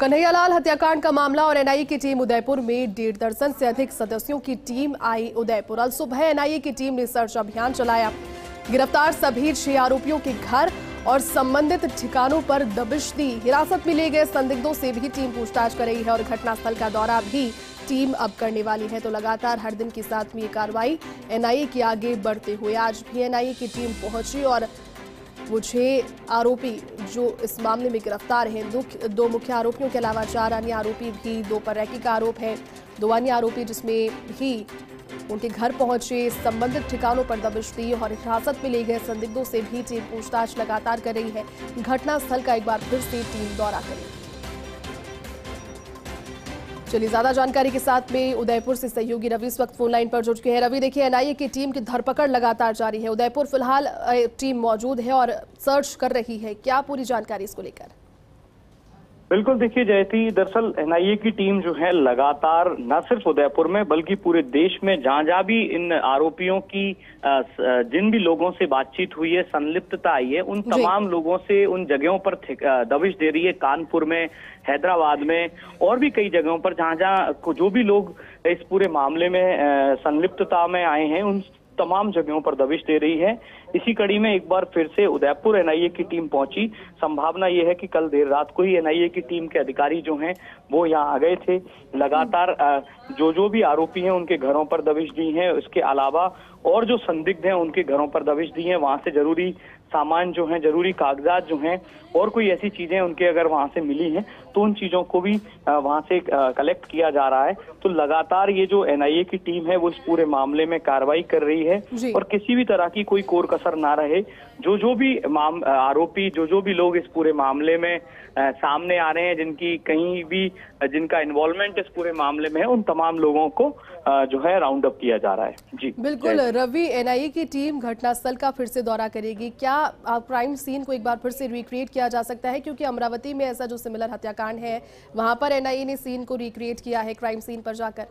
कन्हैयालाल हत्याकांड का मामला और एनआईए की टीम उदयपुर में 1.5 दर्जन से अधिक सदस्यों की टीम आई उदयपुर। अल सुबह एनआईए की टीम ने सर्च अभियान चलाया। गिरफ्तार सभी 6 आरोपियों के घर और संबंधित ठिकानों पर दबिश दी। हिरासत में लिए गए संदिग्धों से भी टीम पूछताछ कर रही है और घटनास्थल का दौरा भी टीम अब करने वाली है। तो लगातार हर दिन के साथ में ये कार्रवाई एनआईए के आगे बढ़ते हुए आज भी एनआईए की टीम पहुंची और वो 6 आरोपी जो इस मामले में गिरफ्तार हैं, 2 मुख्य आरोपियों के अलावा 4 अन्य आरोपी भी, 2 पर रेकी का आरोप है, 2 अन्य आरोपी जिसमें भी उनके घर पहुंचे, संबंधित ठिकानों पर दबिश दी और हिरासत में लिए गए संदिग्धों से भी टीम पूछताछ लगातार कर रही है। घटनास्थल का एक बार फिर से टीम दौरा करेगी। चलिए ज्यादा जानकारी के साथ में उदयपुर से सहयोगी रवि इस वक्त फोन लाइन पर जुड़ चुके हैं। रवि, देखिए एनआईए की टीम की धरपकड़ लगातार जारी है, उदयपुर फिलहाल टीम मौजूद है और सर्च कर रही है, क्या पूरी जानकारी इसको लेकर? बिल्कुल, देखिए जयती, दरअसल एनआईए की टीम जो है लगातार न सिर्फ उदयपुर में बल्कि पूरे देश में जहां जहां भी इन आरोपियों की जिन भी लोगों से बातचीत हुई है, संलिप्तता आई है, उन तमाम लोगों से उन जगहों पर दबिश दे रही है। कानपुर में, हैदराबाद में और भी कई जगहों पर जहां जहां जो भी लोग इस पूरे मामले में संलिप्तता में आए हैं, उन तमाम जगहों पर दबिश दे रही है। इसी कड़ी में एक बार फिर से उदयपुर एनआईए की टीम पहुंची। संभावना यह है कि कल देर रात को ही एनआईए की टीम के अधिकारी जो हैं वो यहाँ आ गए थे। लगातार जो भी आरोपी हैं उनके घरों पर दबिश दी है, इसके अलावा और जो संदिग्ध हैं उनके घरों पर दबिश दी है। वहां से जरूरी सामान जो है, जरूरी कागजात जो हैं और कोई ऐसी चीजें उनके अगर वहां से मिली हैं तो उन चीजों को भी वहां से कलेक्ट किया जा रहा है। तो लगातार ये जो एनआईए की टीम है वो इस पूरे मामले में कार्रवाई कर रही है और किसी भी तरह की कोई कोर कसर ना रहे। जो भी आरोपी, जो भी लोग इस पूरे मामले में सामने आ रहे हैं, जिनकी कहीं भी जिनका इन्वॉल्वमेंट इस पूरे मामले में है, उन तमाम लोगों को जो है राउंड अप किया जा रहा है। जी बिल्कुल रवि, एनआईए की टीम घटनास्थल का फिर से दौरा करेगी। क्या क्राइम सीन को एक बार फिर से रिक्रिएट किया जा सकता है, क्योंकि अमरावती में ऐसा जो सिमिलर हत्याकांड है वहां पर एनआईए ने सीन को रिक्रिएट किया है, क्राइम सीन पर जाकर?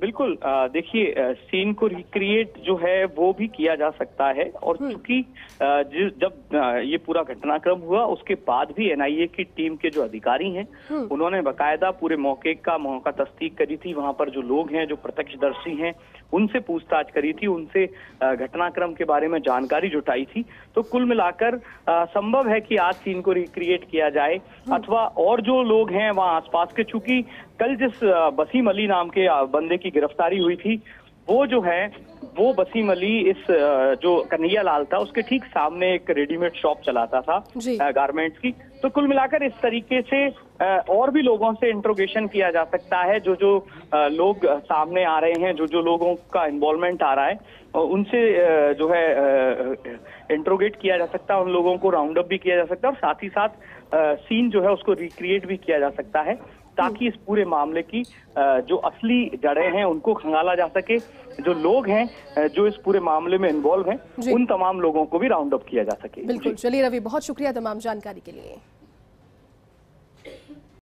बिल्कुल, देखिए सीन को रिक्रिएट जो है वो भी किया जा सकता है और चूंकि जब ये पूरा घटनाक्रम हुआ उसके बाद भी एनआईए की टीम के जो अधिकारी हैं उन्होंने बकायदा पूरे मौका तस्दीक करी थी। वहां पर जो लोग हैं, जो प्रत्यक्षदर्शी हैं, उनसे पूछताछ करी थी, उनसे घटनाक्रम के बारे में जानकारी जुटाई थी। तो कुल मिलाकर संभव है कि आज सीन को रिक्रिएट किया जाए अथवा और जो लोग हैं वहाँ आसपास के, चूंकि कल जिस वसीम अली नाम के बंदे की गिरफ्तारी हुई थी, वो जो है वो वसीम अली इस जो कन्हैयालाल था उसके ठीक सामने एक रेडीमेड शॉप चलाता था गारमेंट्स की। तो कुल मिलाकर इस तरीके से और भी लोगों से इंट्रोगेशन किया जा सकता है। जो लोग सामने आ रहे हैं, जो लोगों का इन्वॉल्वमेंट आ रहा है, उनसे जो है इंट्रोगेट किया जा सकता है, उन लोगों को राउंड अप भी किया जा सकता है और साथ ही साथ सीन जो है उसको रिक्रिएट भी किया जा सकता है ताकि इस पूरे मामले की जो असली जड़ें हैं उनको खंगाला जा सके। जो लोग हैं जो इस पूरे मामले में इन्वॉल्व हैं उन तमाम लोगों को भी राउंड अप किया जा सके। बिल्कुल, चलिए रवि, बहुत शुक्रिया तमाम जानकारी के लिए।